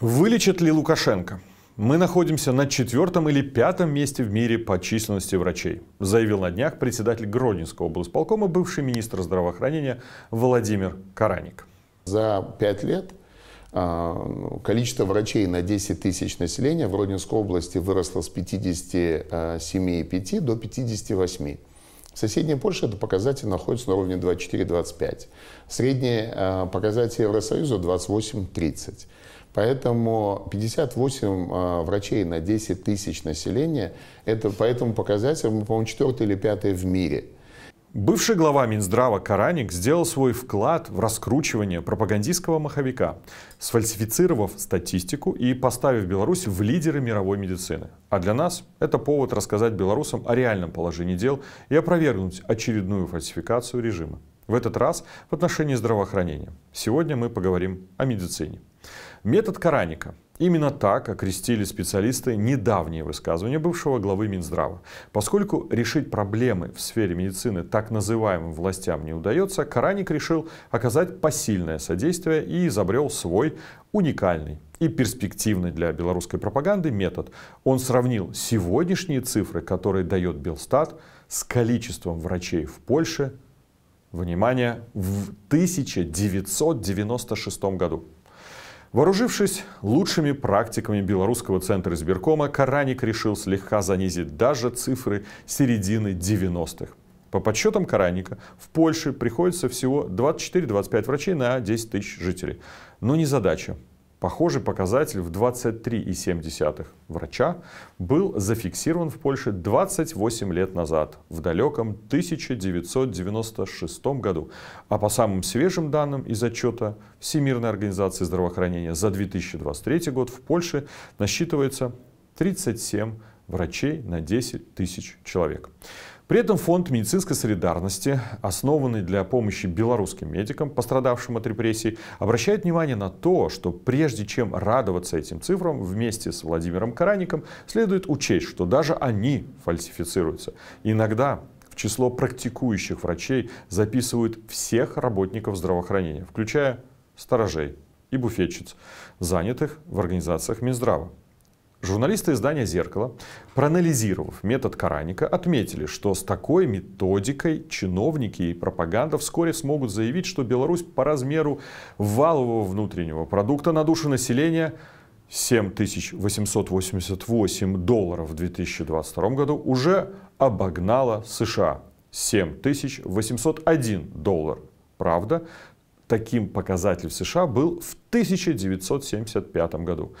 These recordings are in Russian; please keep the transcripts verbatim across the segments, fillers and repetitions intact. Вылечит ли Лукашенко? Мы находимся на четвертом или пятом месте в мире по численности врачей, заявил на днях председатель Гродненского облсполкома, бывший министр здравоохранения Владимир Караник. За пять лет количество врачей на десять тысяч населения в Гродненской области выросло с пятидесяти семи и пяти до пятидесяти восьми. В соседней Польше этот показатель находится на уровне двадцать четыре — двадцать пять. Средний показатель Евросоюза двадцать восемь — тридцать. Поэтому пятьдесят восемь врачей на десять тысяч населения, это по этому показателю мы, по-моему, четвертый или пятый в мире. Бывший глава Минздрава Караник сделал свой вклад в раскручивание пропагандистского маховика, сфальсифицировав статистику и поставив Беларусь в лидеры мировой медицины. А для нас это повод рассказать белорусам о реальном положении дел и опровергнуть очередную фальсификацию режима. В этот раз в отношении здравоохранения. Сегодня мы поговорим о медицине. Метод Караника. Именно так окрестили специалисты недавние высказывания бывшего главы Минздрава. Поскольку решить проблемы в сфере медицины так называемым властям не удается, Караник решил оказать посильное содействие и изобрел свой уникальный и перспективный для белорусской пропаганды метод. Он сравнил сегодняшние цифры, которые дает Белстат, с количеством врачей в Польше, внимание, в тысяча девятьсот девяносто шестом году. Вооружившись лучшими практиками белорусского центра избиркома, Караник решил слегка занизить даже цифры середины девяностых. По подсчетам Караника, в Польше приходится всего двадцать четыре — двадцать пять врачей на десять тысяч жителей. Но незадача. Похожий показатель в двадцать три и семь десятых врача был зафиксирован в Польше двадцать восемь лет назад, в далеком тысяча девятьсот девяносто шестом году. А по самым свежим данным из отчета Всемирной организации здравоохранения за две тысячи двадцать третий год в Польше насчитывается тридцать семь врачей на десять тысяч человек. При этом Фонд медицинской солидарности, основанный для помощи белорусским медикам, пострадавшим от репрессий, обращает внимание на то, что прежде чем радоваться этим цифрам, вместе с Владимиром Караником следует учесть, что даже они фальсифицируются. Иногда в число практикующих врачей записывают всех работников здравоохранения, включая сторожей и буфетчиц, занятых в организациях Минздрава. Журналисты издания «Зеркало», проанализировав метод Караника, отметили, что с такой методикой чиновники и пропаганда вскоре смогут заявить, что Беларусь по размеру валового внутреннего продукта на душу населения семь тысяч восемьсот восемьдесят восемь долларов в две тысячи двадцать втором году уже обогнала США семь тысяч восемьсот один доллар. Правда, таким показатель в США был в тысяча девятьсот семьдесят пятом году.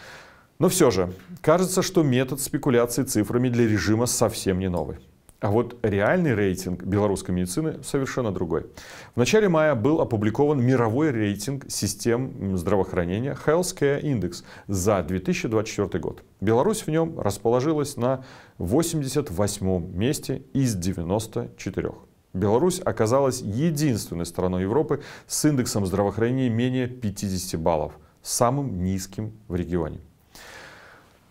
Но все же, кажется, что метод спекуляции цифрами для режима совсем не новый. А вот реальный рейтинг белорусской медицины совершенно другой. В начале мая был опубликован мировой рейтинг систем здравоохранения Health Care Index за две тысячи двадцать четвёртый год. Беларусь в нем расположилась на восемьдесят восьмом месте из девяноста четырёх. Беларусь оказалась единственной страной Европы с индексом здравоохранения менее пятидесяти баллов, самым низким в регионе.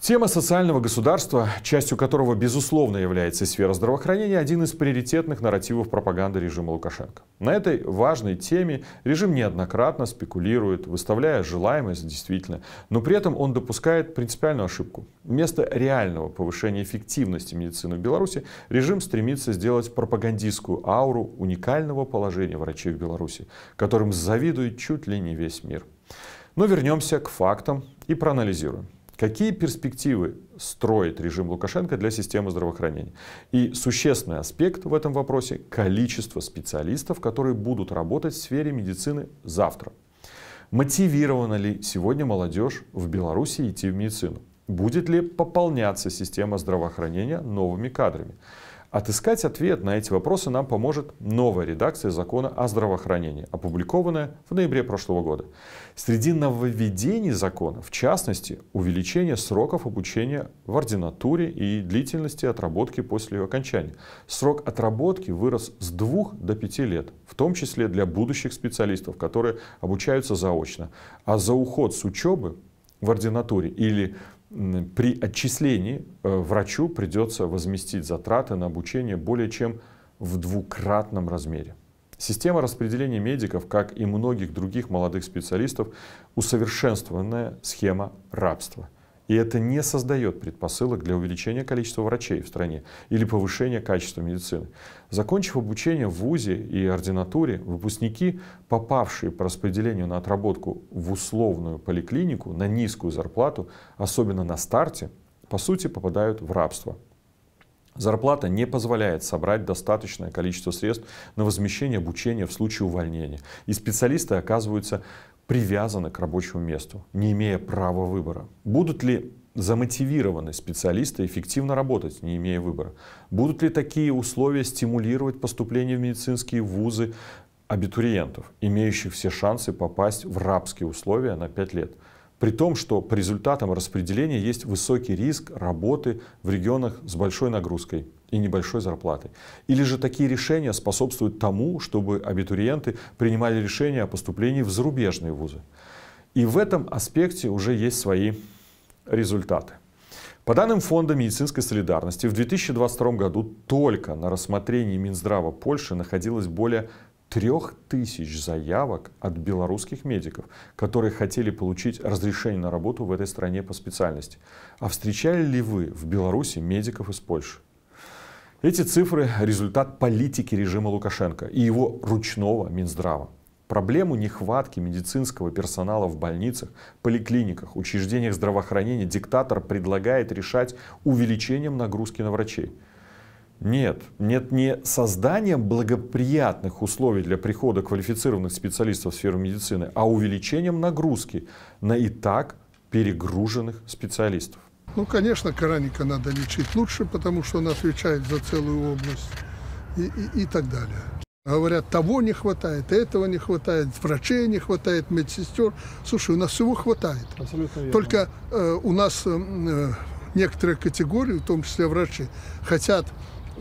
Тема социального государства, частью которого, безусловно, является сфера здравоохранения, один из приоритетных нарративов пропаганды режима Лукашенко. На этой важной теме режим неоднократно спекулирует, выставляя желаемое за действительное, но при этом он допускает принципиальную ошибку. Вместо реального повышения эффективности медицины в Беларуси режим стремится сделать пропагандистскую ауру уникального положения врачей в Беларуси, которым завидует чуть ли не весь мир. Но вернемся к фактам и проанализируем. Какие перспективы строит режим Лукашенко для системы здравоохранения? И существенный аспект в этом вопросе – количество специалистов, которые будут работать в сфере медицины завтра. Мотивирована ли сегодня молодежь в Беларуси идти в медицину? Будет ли пополняться система здравоохранения новыми кадрами? Отыскать ответ на эти вопросы нам поможет новая редакция закона о здравоохранении, опубликованная в ноябре прошлого года. Среди нововведений закона, в частности, увеличение сроков обучения в ординатуре и длительности отработки после ее окончания. Срок отработки вырос с двух до пяти лет, в том числе для будущих специалистов, которые обучаются заочно. А за уход с учебы в ординатуре или при отчислении врачу придется возместить затраты на обучение более чем в двукратном размере. Система распределения медиков, как и многих других молодых специалистов, усовершенствованная схема рабства. И это не создает предпосылок для увеличения количества врачей в стране или повышения качества медицины. Закончив обучение в вузе и ординатуре, выпускники, попавшие по распределению на отработку в условную поликлинику на низкую зарплату, особенно на старте, по сути попадают в рабство. Зарплата не позволяет собрать достаточное количество средств на возмещение обучения в случае увольнения. И специалисты оказываются привязаны к рабочему месту, не имея права выбора. Будут ли замотивированы специалисты эффективно работать, не имея выбора? Будут ли такие условия стимулировать поступление в медицинские вузы абитуриентов, имеющих все шансы попасть в рабские условия на пять лет? При том, что по результатам распределения есть высокий риск работы в регионах с большой нагрузкой и небольшой зарплатой. Или же такие решения способствуют тому, чтобы абитуриенты принимали решения о поступлении в зарубежные вузы. И в этом аспекте уже есть свои результаты. По данным Фонда медицинской солидарности, в две тысячи двадцать втором году только на рассмотрении Минздрава Польши находилось более трех тысяч заявок от белорусских медиков, которые хотели получить разрешение на работу в этой стране по специальности. А встречали ли вы в Беларуси медиков из Польши? Эти цифры – результат политики режима Лукашенко и его ручного Минздрава. Проблему нехватки медицинского персонала в больницах, поликлиниках, учреждениях здравоохранения диктатор предлагает решать увеличением нагрузки на врачей. Нет, нет не создание благоприятных условий для прихода квалифицированных специалистов в сферу медицины, а увеличением нагрузки на и так перегруженных специалистов. Ну, конечно, Караника надо лечить лучше, потому что он отвечает за целую область и, и, и так далее. Говорят, того не хватает, этого не хватает, врачей не хватает, медсестер. Слушай, у нас всего хватает. Абсолютно верно. Только э, у нас э, некоторые категории, в том числе врачи, хотят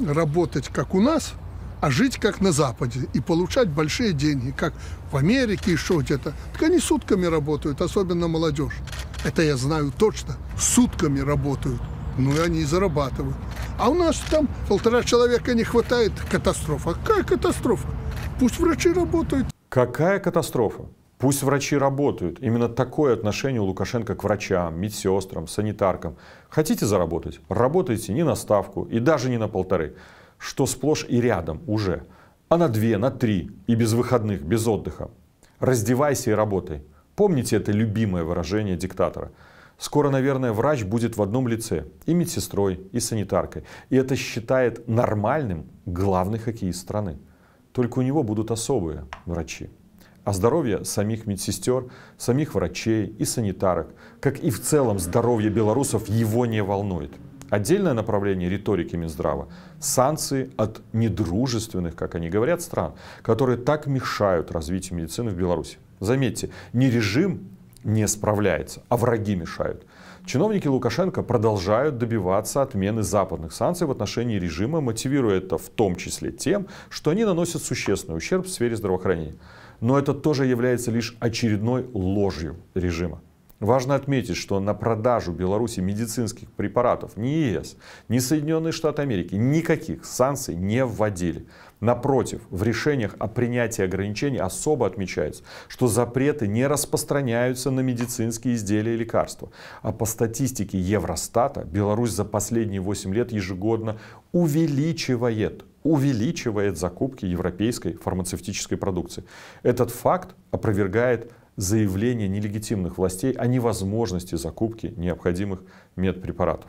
работать как у нас, а жить как на Западе и получать большие деньги, как в Америке, еще где-то. Так они сутками работают, особенно молодежь. Это я знаю точно. Сутками работают. Ну и они зарабатывают. А у нас там полтора человека не хватает. Катастрофа. Какая катастрофа? Пусть врачи работают. Какая катастрофа? Пусть врачи работают. Именно такое отношение у Лукашенко к врачам, медсестрам, санитаркам. Хотите заработать? Работайте не на ставку и даже не на полторы, что сплошь и рядом уже, а на две, на три и без выходных, без отдыха. Раздевайся и работай. Помните это любимое выражение диктатора. Скоро, наверное, врач будет в одном лице и медсестрой, и санитаркой. И это считает нормальным главный хоккеист страны. Только у него будут особые врачи. А здоровье самих медсестер, самих врачей и санитарок, как и в целом здоровье белорусов, его не волнует. Отдельное направление риторики Минздрава – санкции от недружественных, как они говорят, стран, которые так мешают развитию медицины в Беларуси. Заметьте, не режим не справляется, а враги мешают. Чиновники Лукашенко продолжают добиваться отмены западных санкций в отношении режима, мотивируя это в том числе тем, что они наносят существенный ущерб в сфере здравоохранения. Но это тоже является лишь очередной ложью режима. Важно отметить, что на продажу Беларуси медицинских препаратов ни ЕС, ни Соединенные Штаты Америки никаких санкций не вводили. Напротив, в решениях о принятии ограничений особо отмечается, что запреты не распространяются на медицинские изделия и лекарства. А по статистике Евростата Беларусь за последние восемь лет ежегодно увеличивает увеличивает закупки европейской фармацевтической продукции. Этот факт опровергает заявление нелегитимных властей о невозможности закупки необходимых медпрепаратов.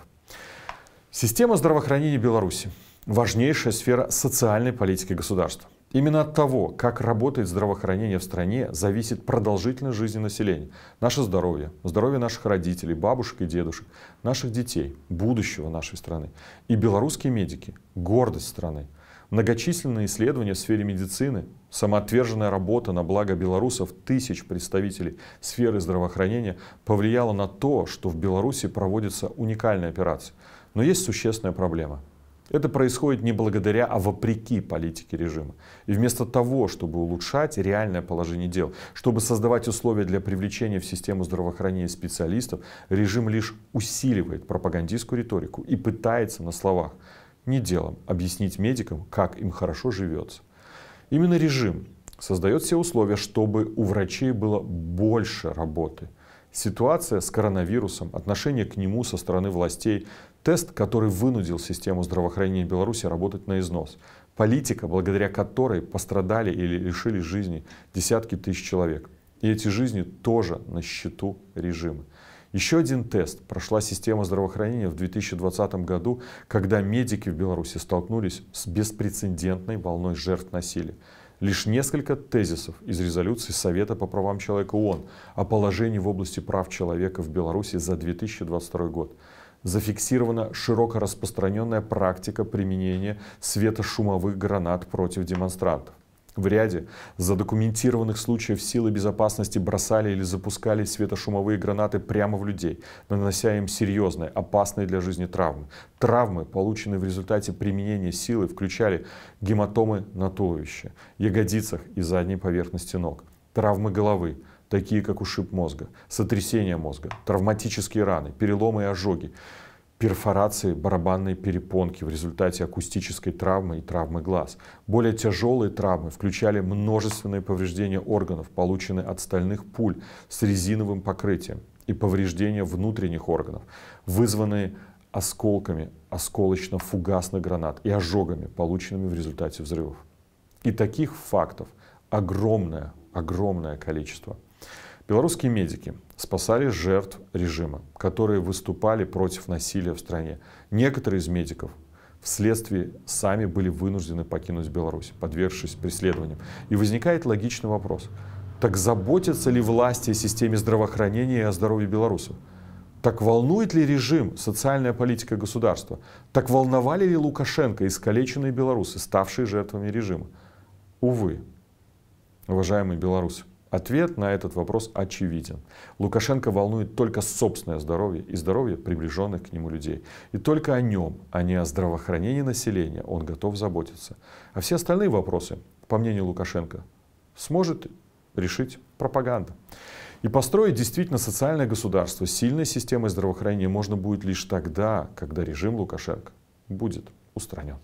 Система здравоохранения Беларуси – важнейшая сфера социальной политики государства. Именно от того, как работает здравоохранение в стране, зависит продолжительность жизни населения, наше здоровье, здоровье наших родителей, бабушек и дедушек, наших детей, будущего нашей страны. И белорусские медики – гордость страны. Многочисленные исследования в сфере медицины, самоотверженная работа на благо белорусов, тысяч представителей сферы здравоохранения повлияла на то, что в Беларуси проводится уникальная операция. Но есть существенная проблема. Это происходит не благодаря, а вопреки политике режима. И вместо того, чтобы улучшать реальное положение дел, чтобы создавать условия для привлечения в систему здравоохранения специалистов, режим лишь усиливает пропагандистскую риторику и пытается на словах, не делом, объяснить медикам, как им хорошо живется. Именно режим создает все условия, чтобы у врачей было больше работы. Ситуация с коронавирусом, отношение к нему со стороны властей, тест, который вынудил систему здравоохранения Беларуси работать на износ, политика, благодаря которой пострадали или лишились жизни десятки тысяч человек. И эти жизни тоже на счету режима. Еще один тест прошла система здравоохранения в две тысячи двадцатом году, когда медики в Беларуси столкнулись с беспрецедентной волной жертв насилия. Лишь несколько тезисов из резолюции Совета по правам человека ООН о положении в области прав человека в Беларуси за две тысячи двадцать второй год. Зафиксирована широко распространенная практика применения светошумовых гранат против демонстрантов. В ряде задокументированных случаев силы безопасности бросали или запускали светошумовые гранаты прямо в людей, нанося им серьезные, опасные для жизни травмы. Травмы, полученные в результате применения силы, включали гематомы на туловище, ягодицах и задней поверхности ног, травмы головы, такие как ушиб мозга, сотрясение мозга, травматические раны, переломы и ожоги, перфорации барабанной перепонки в результате акустической травмы и травмы глаз. Более тяжелые травмы включали множественные повреждения органов, полученные от стальных пуль с резиновым покрытием, и повреждения внутренних органов, вызванные осколками осколочно-фугасных гранат и ожогами, полученными в результате взрывов. И таких фактов огромное, огромное количество. Белорусские медики спасали жертв режима, которые выступали против насилия в стране. Некоторые из медиков вследствие сами были вынуждены покинуть Беларусь, подвергшись преследованиям. И возникает логичный вопрос. Так заботятся ли власти о системе здравоохранения и о здоровье белорусов? Так волнует ли режим социальная политика государства? Так волновали ли Лукашенко искалеченные белорусы, ставшие жертвами режима? Увы, уважаемые белорусы. Ответ на этот вопрос очевиден. Лукашенко волнует только собственное здоровье и здоровье приближенных к нему людей. И только о нем, а не о здравоохранении населения, он готов заботиться. А все остальные вопросы, по мнению Лукашенко, сможет решить пропаганда. И построить действительно социальное государство с сильной системой здравоохранения можно будет лишь тогда, когда режим Лукашенко будет устранен.